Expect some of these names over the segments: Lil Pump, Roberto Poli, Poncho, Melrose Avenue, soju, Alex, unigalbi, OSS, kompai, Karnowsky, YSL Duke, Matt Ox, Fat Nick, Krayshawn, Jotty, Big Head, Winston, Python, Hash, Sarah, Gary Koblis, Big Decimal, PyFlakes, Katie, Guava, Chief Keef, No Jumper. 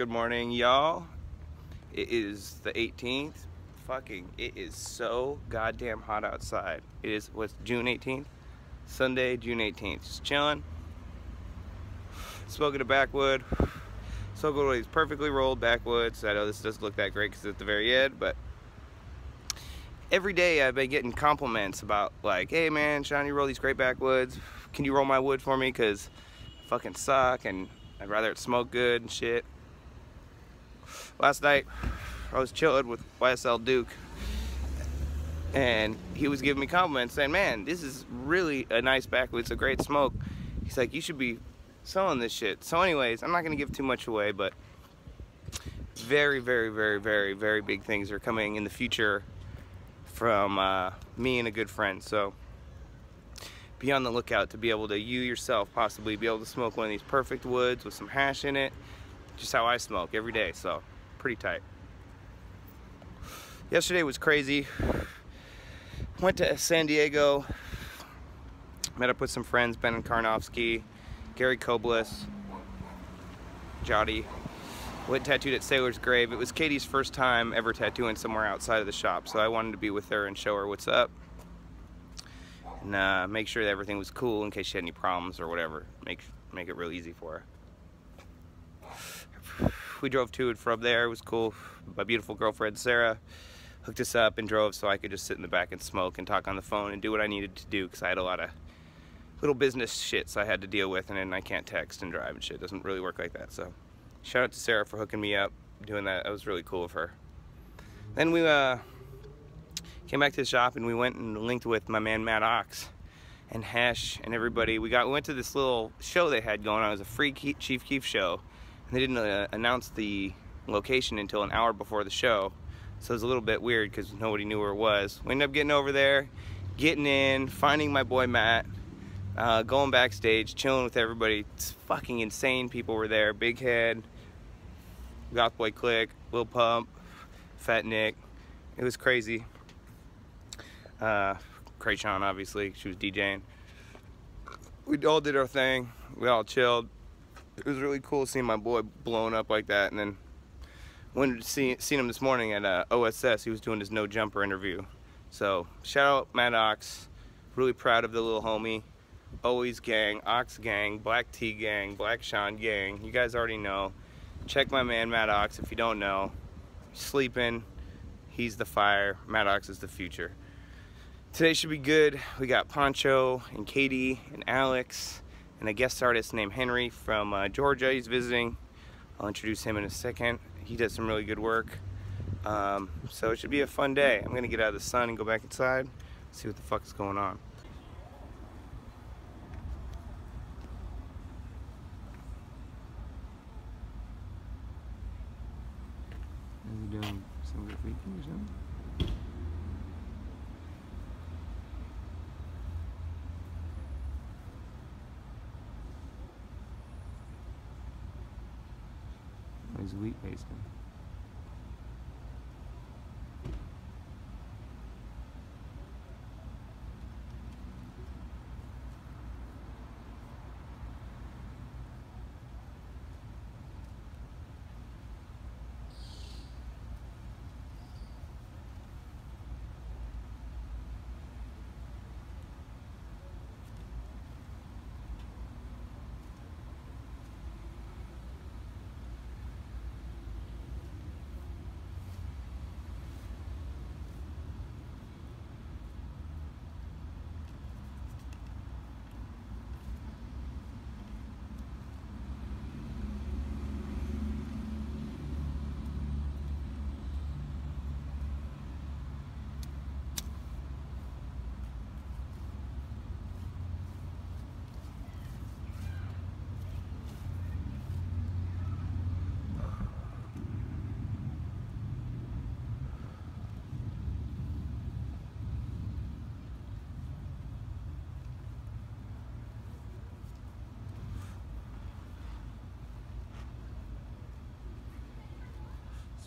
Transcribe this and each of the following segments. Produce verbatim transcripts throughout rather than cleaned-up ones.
Good morning, y'all. It is the eighteenth. Fucking, it is so goddamn hot outside. It is, what's June eighteenth? Sunday, June eighteenth. Just chilling. Smoking a backwood. So good with these perfectly rolled backwoods. I know this doesn't look that great because it's at the very end, but every day I've been getting compliments about, like, hey man, Sean, you roll these great backwoods. Can you roll my wood for me? Because I fucking suck and I'd rather it smoke good and shit. Last night, I was chilling with Y S L Duke, and he was giving me compliments, saying, man, this is really a nice backwood, it's a great smoke. He's like, you should be selling this shit. So anyways, I'm not going to give too much away, but very, very, very, very, very big things are coming in the future from uh, me and a good friend. So be on the lookout to be able to, you yourself, possibly be able to smoke one of these perfect woods with some hash in it. Just how I smoke every day, so pretty tight. Yesterday was crazy. Went to San Diego, met up with some friends, Ben and Karnowsky, Gary Koblis, Jotty. Went tattooed at Sailor's Grave. It was Katie's first time ever tattooing somewhere outside of the shop, so I wanted to be with her and show her what's up, and uh, make sure that everything was cool in case she had any problems or whatever. Make make it real easy for her. We drove to and from there. It was cool. My beautiful girlfriend Sarah hooked us up and drove so I could just sit in the back and smoke and talk on the phone and do what I needed to do, because I had a lot of little business shits I had to deal with, and then I can't text and drive and shit. It doesn't really work like that. So shout out to Sarah for hooking me up, doing that. That was really cool of her. Then we uh, came back to the shop and we went and linked with my man Matt Ox and Hash and everybody. We got we went to this little show they had going on. It was a free Chief Keef show. They didn't uh, announce the location until an hour before the show, so it was a little bit weird because nobody knew where it was. We ended up getting over there, getting in, finding my boy Matt, uh, going backstage, chilling with everybody. It's fucking insane. People were there. Big Head, Gothboy Click, Lil Pump, Fat Nick. It was crazy. Uh, Krayshawn, obviously, she was DJing. We all did our thing. We all chilled. It was really cool seeing my boy blown up like that. And then when see seen him this morning at uh, O S S, he was doing his No Jumper interview. So shout out Matt Ox. Really proud of the little homie. Always gang, Ox gang, Black T gang, Black Sean gang. You guys already know. Check my man Matt Ox if you don't know. Sleeping, he's the fire. Matt Ox is the future. Today should be good. We got Poncho and Katie and Alex, and a guest artist named Henry from uh, Georgia. He's visiting. I'll introduce him in a second. He does some really good work. Um, so it should be a fun day. I'm gonna get out of the sun and go back inside, see what the fuck is going on. Are you doing some good weekend or something? Is wheat based on.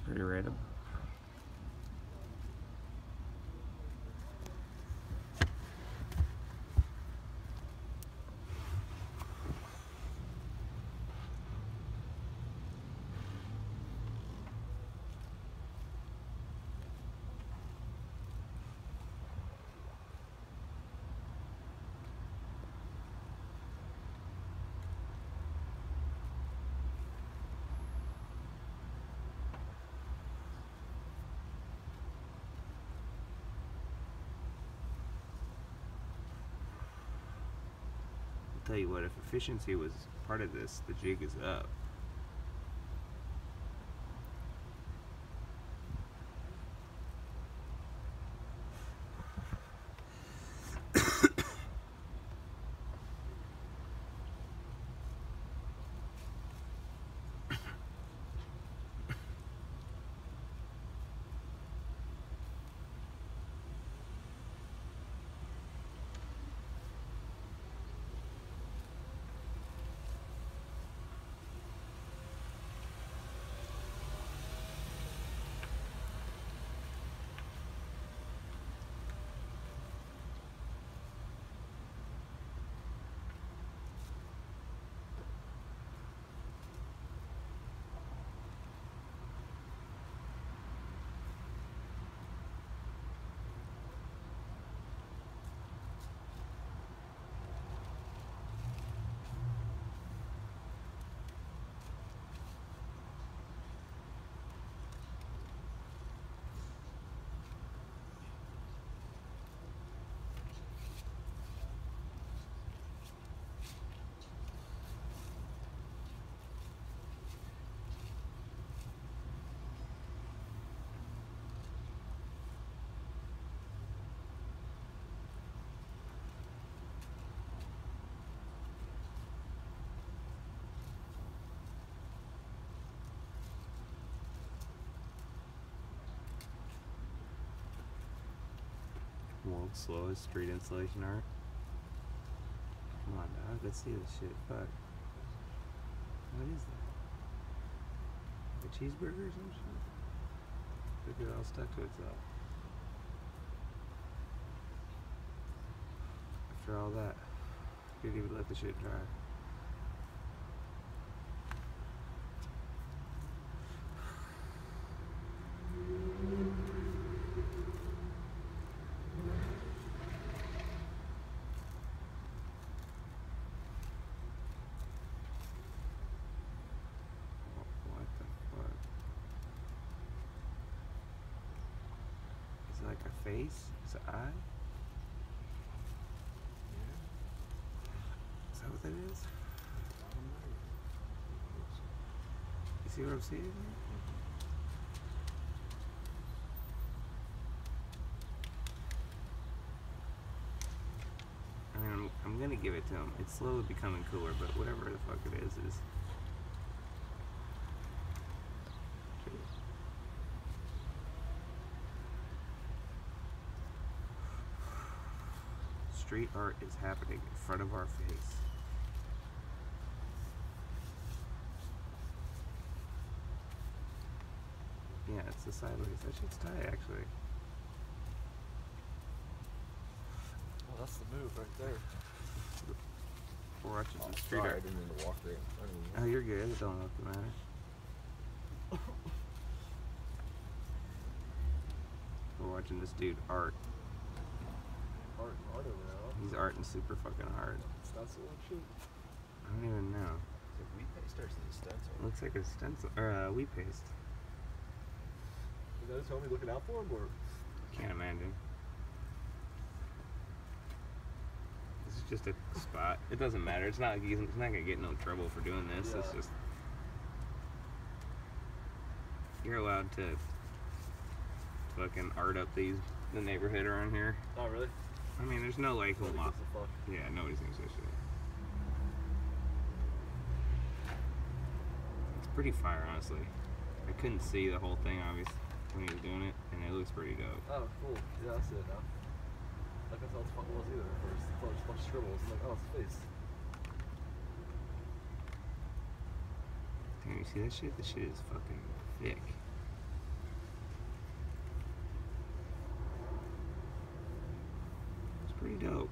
Pretty random. tell you what, if efficiency was part of this, the jig is up. World's slowest street installation art. Come on, dog. Let's see this shit. Fuck. What is that? A cheeseburger or some shit? Look at it all stuck to itself. After all that, you could even let the shit dry. Like a face? It's an eye? Yeah. Is that what that is? You see what I'm seeing? I mean, I'm, I'm gonna give it to him. It's slowly becoming cooler, but whatever the fuck it is, is. Street art is happening in front of our face. Yeah, it's the sideways. That shit's tight, actually. Well, that's the move right there. We're watching oh, some street sorry, art. I didn't mean to walk right in front of you. Oh, you're good. It don't look matter. We're watching this dude art. Art art over there. He's arting super fucking hard. Stencil and shit? I don't even know. It's like wheat paste or is it stencil? Looks like a stencil, or a uh, wheat paste. Is that his homie looking out for him, or? Can't imagine. This is just a spot. It doesn't matter. It's not like he's, he's not gonna get in no trouble for doing this. Yeah. It's just. You're allowed to fucking art up these the neighborhood around here. Oh, really? I mean, there's no like nobody a lot. Yeah, nobody's gonna say shit. It's pretty fire, honestly. I couldn't see the whole thing, obviously, when he was doing it, and it looks pretty dope. Oh, cool. Yeah, I see it now. Like I thought it was either at first. I thought it was just scribbles. I'm like, oh, it's face. Damn, you see that shit? This shit is fucking thick. Pretty dope.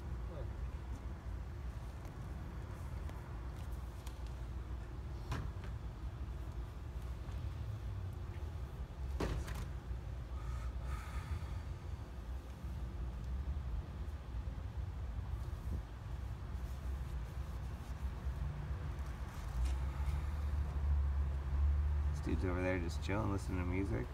This dude's over there just chilling, listening to music.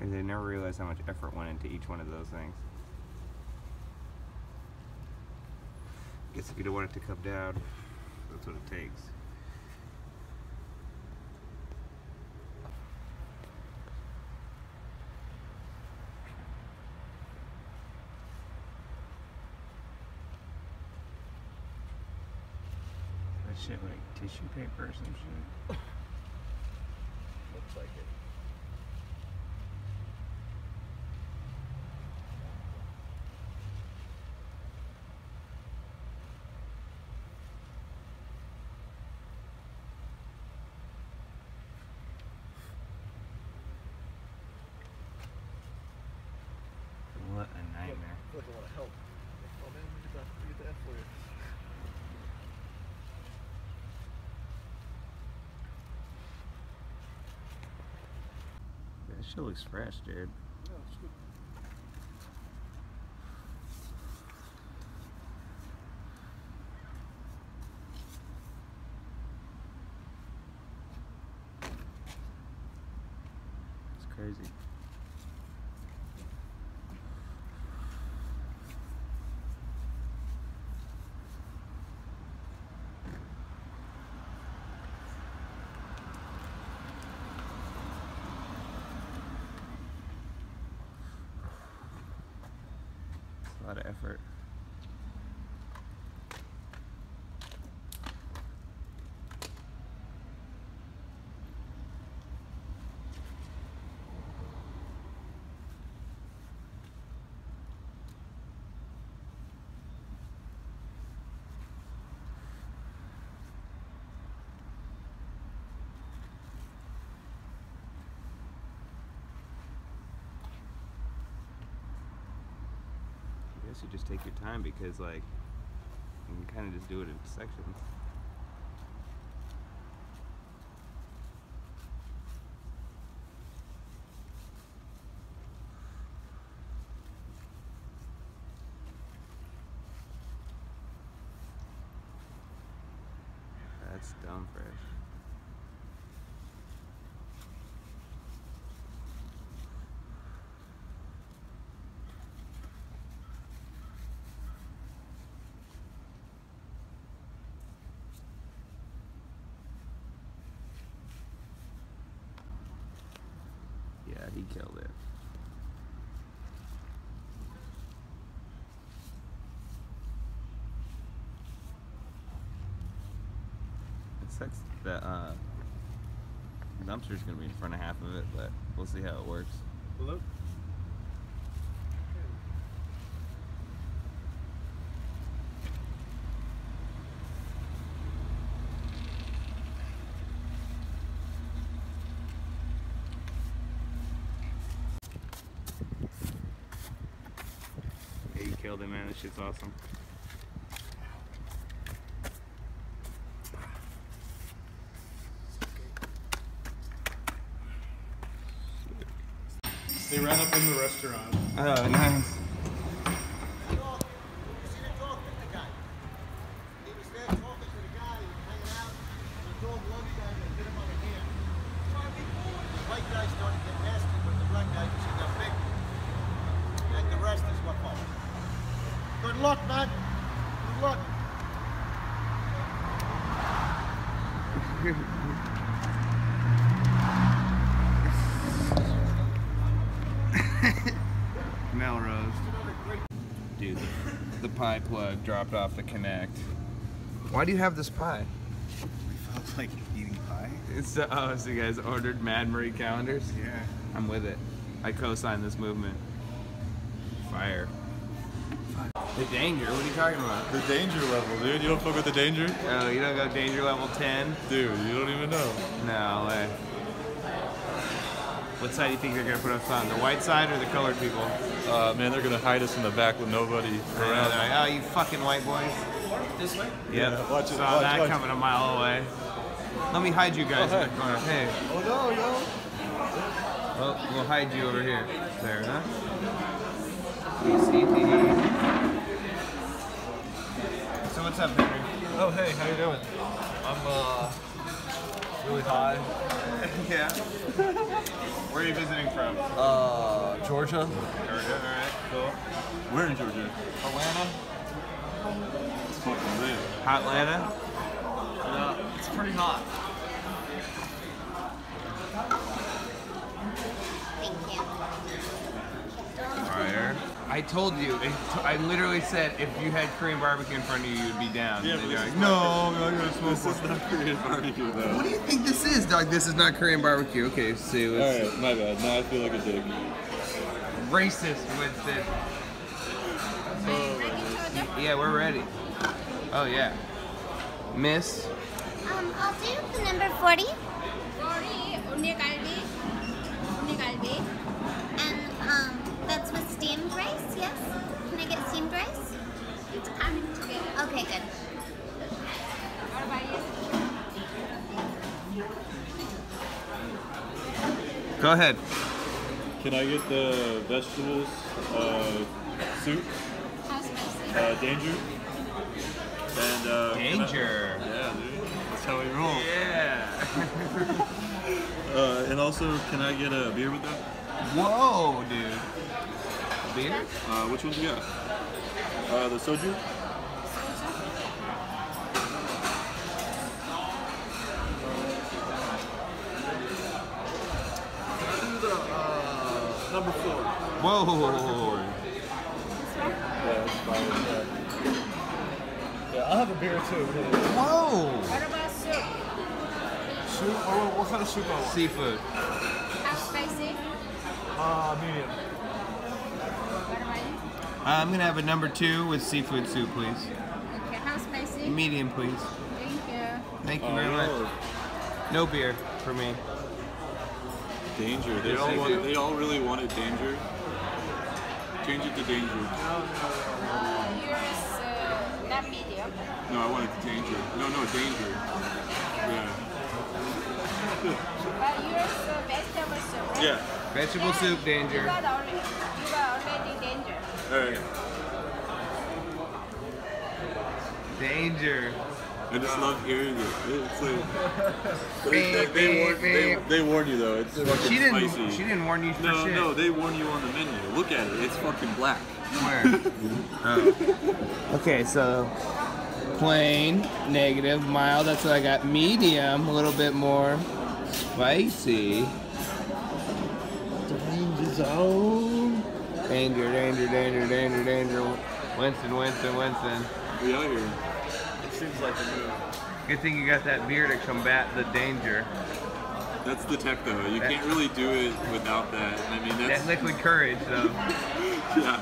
And they never realized how much effort went into each one of those things. I guess if you don't want it to come down, that's what it takes. That shit like tissue paper or some shit. Looks like it. That shit looks fresh, dude. Yeah, it's good. It's crazy. A lot of effort. I guess you just take your time, because like you can kind of just do it in sections. That's dumb fresh. He killed it. It sucks that uh, the dumpster's gonna be in front of half of it, but we'll see how it works. Hello? Killed it, man. This shit's awesome. They ran up in the restaurant. Oh, nice. Good luck, man. Good luck. Melrose. Dude, the, the pie plug dropped off the connect. Why do you have this pie? We felt like eating pie. It's uh, oh, so you guys ordered Mad Marie calendars? Yeah. I'm with it. I co-sign this movement. Fire. The danger? What are you talking about? The danger level, dude. You don't fuck with the danger? Oh, you don't go danger level ten? Dude, you don't even know. No way. What side do you think they're gonna put us on? The white side or the colored people? Uh, man, they're gonna hide us in the back with nobody around. They're like, oh, you fucking white boys. This way? Yep. Yeah, watch it. Saw watch, that watch. Coming a mile away. Let me hide you guys oh, in the corner. Hey. Oh no, yo. Well, we'll hide you over here. There, huh? So what's up, Henry? Oh hey, how you doing? I'm uh It's really high. Yeah. Where are you visiting from? Uh, Georgia. Georgia, alright, cool. Where in Georgia? Atlanta. It's fucking real. Atlanta? Yeah, it's pretty hot. I told you, it t I literally said if you had Korean barbecue in front of you, you would be down. Yeah, but like, no, no, no, this is not Korean barbecue though. What do you think this is, dog? This is not Korean barbecue. Okay, see. So all right, my bad. Now I feel like a dick. Racist with it. So, yeah, we're ready. Oh yeah, Miss. Um, I'll do the number forty. Forty, unigalbi, unigalbi, and um. That's with steamed rice, yes? Can I get steamed rice? It's coming together. Okay, good. What about you? Go ahead. Can I get the vegetables uh, soup? How spicy? Uh, danger. And, uh, danger. I, yeah, dude. That's how we roll. Yeah. uh, and also, can I get a beer with that? Whoa, dude. Beer? Uh, which ones you got? Uh, the soju? Soju. The, uh, number four. Whoa. Whoa. Yeah, I'll have a beer too. Whoa. What about soup? Soup? Oh, what kind of soup I want? Seafood. How spicy? Uh, medium. Uh, I'm gonna have a number two with seafood soup, please. Okay, how spicy? Medium, please. Thank you. Thank you oh, very much. Lord. No beer for me. Danger. They all, want, they all really wanted danger. Change it to danger. Uh, yours, uh, not medium. No, I wanted danger. No, no, danger. Yeah. But yours, uh, vegetable soup, right? Yeah. Vegetable yeah, soup, danger. You got already, you got already danger. Alright. Danger. I just love hearing it. It's like, beep, they, they, beep, warn, beep. They, they warn you though. It's fucking she didn't, spicy. She didn't warn you for no, shit. No, no, they warn you on the menu. Look at it. It's fucking black. Where? Oh. Okay, so plain, negative, mild. That's what I got. Medium, a little bit more spicy. The range is own. Danger, danger, danger, danger, danger. Winston, Winston, Winston. We are here. It seems like a move. Good thing you got that beer to combat the danger. That's the tech, though. You that's, can't really do it without that. I mean, that's... That liquid courage, though. Yeah.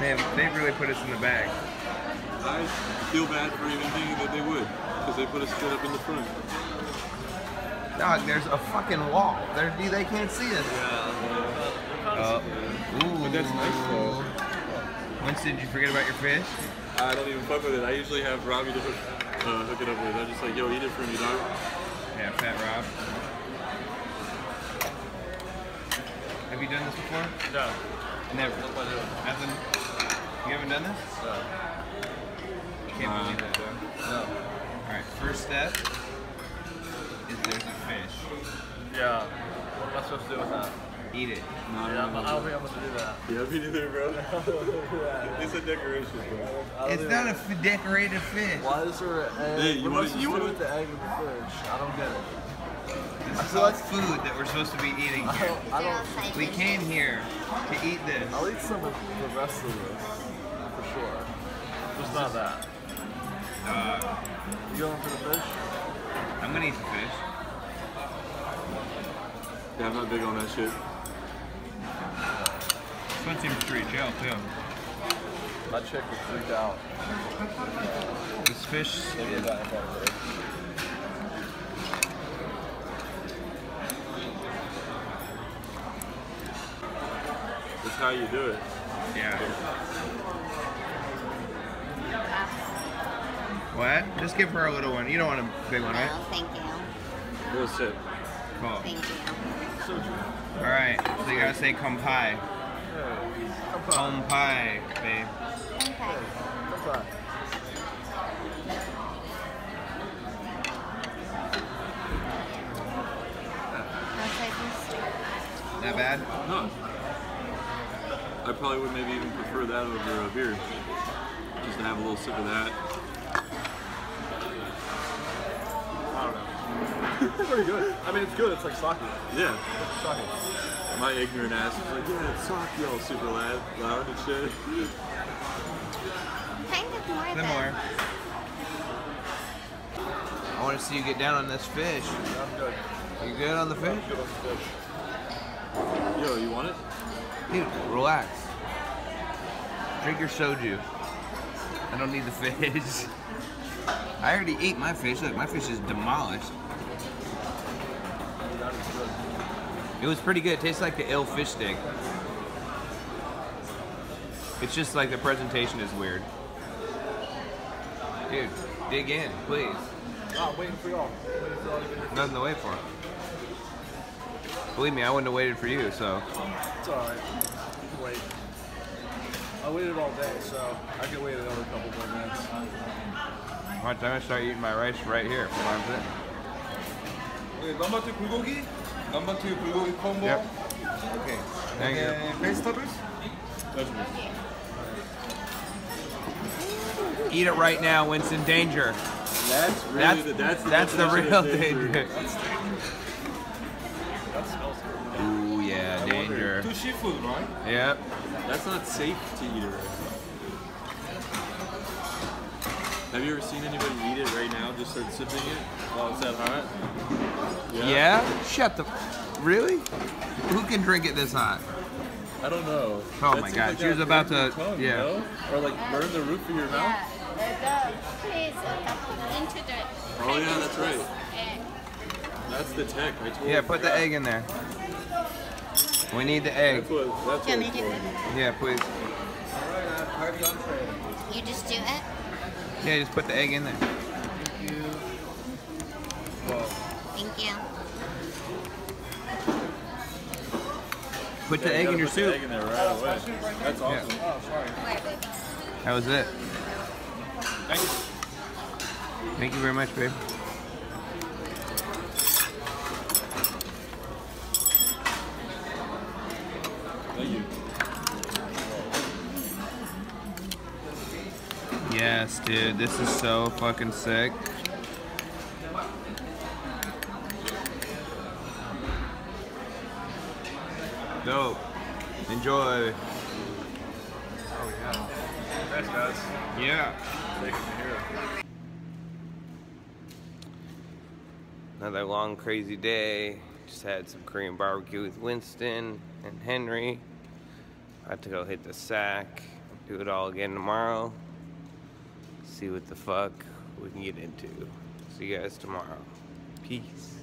Man, they've really put us in the bag. I feel bad for even thinking that they would, because they put us straight up in the front. Dog, there's a fucking wall. They're, they can't see us. Yeah. Uh, ooh. But that's nice though. Winston, did you forget about your fish? I don't even fuck with it. I usually have Robbie to hook, uh, hook it up with. I'm just like, yo, eat it for me, dog. Yeah, Fat Rob. Have you done this before? No. Never? Nobody. Nothing? You haven't done this? No. You can't uh, believe that, dog. No. Alright, first step. There's a fish. Yeah. What am I supposed to do with that? Eat it. No, yeah, no, no, no. I don't think I'm supposed to do that. Yeah, me neither, bro. It's a decoration, bro. It's not a f decorated fish. Why is there an egg? Hey, you what want to do with the egg and the fish? I don't get it. This is all food that we're supposed to be eating here. I don't, I don't, we came here to eat this. I'll eat some of the rest of this, for sure. Just not that. Uh, you going for the fish? I'm gonna eat the fish. Yeah, I'm not big on that shit. This one seems pretty chill too. My chick was freaked out. This fish is... That's how you do it. Yeah. What? Just give her a little one. You don't want a big one, right? No, thank you. Little sip. Cool. Thank you. Alright, so you gotta say "kompai." Kompai, babe. Kompai. that bad? No. I probably would maybe even prefer that over a beer. Just to have a little sip of that. I don't know. It's pretty good. I mean, it's good. It's like sake. Yeah. It's sake. My ignorant ass is like, yeah, it's sake, all super loud, loud and shit. Kind of more than more. I want to see you get down on this fish. I'm good. You good on the fish? I'm good on the fish. Yo, you want it? Dude, relax. Drink your soju. I don't need the fish. I already ate my fish. Look, my fish is demolished. It was pretty good. It tastes like the ill fish stick. It's just like the presentation is weird. Dude, dig in, please. Not waiting for y'all. Nothing to wait for. Believe me, I wouldn't have waited for you, so. It's alright. Wait. I waited all day, so I could wait another couple more minutes. I'm gonna start eating my rice right here for my bit. Okay, number two bulgogi, number two bulgogi combo. Yep. Okay. Thank and you. Vegetables? Vegetables. Eat it right now, Winston. Danger. That's really that's, the, that's the, that's the real danger. danger. That's dangerous. That smells good. Ooh, yeah, I danger. Two seafood, right? Yep. That's not safe to eat it right now. Have you ever seen anybody eat it right now, just start sipping it while it's that hot? Yeah? yeah? Shut the... Really? Who can drink it this hot? I don't know. Oh that my god, like she was about to... Tongue, yeah. You know? Or like burn the roof of your mouth? Yeah, the cheese into the... Oh yeah, that's right. Egg. That's the tech, I told you. Yeah, put the egg in there. We need the egg. That's what, that's Can we get it? Yeah, please. Alright, party on train. You just do it? Yeah, just put the egg in there. Thank you. Thank you. Put yeah, the egg you in your put soup. The egg in there right away. That's awesome. Yeah. Oh, sorry. That was it. Thank you. Thank you very much, babe. Yes, dude, this is so fucking sick. Dope. Enjoy. Oh, yeah. Thanks, guys. Yeah. Take it from here. Another long, crazy day. Just had some Korean barbecue with Winston and Henry. About to go hit the sack. Do it all again tomorrow. See what the fuck we can get into. See you guys tomorrow. Peace.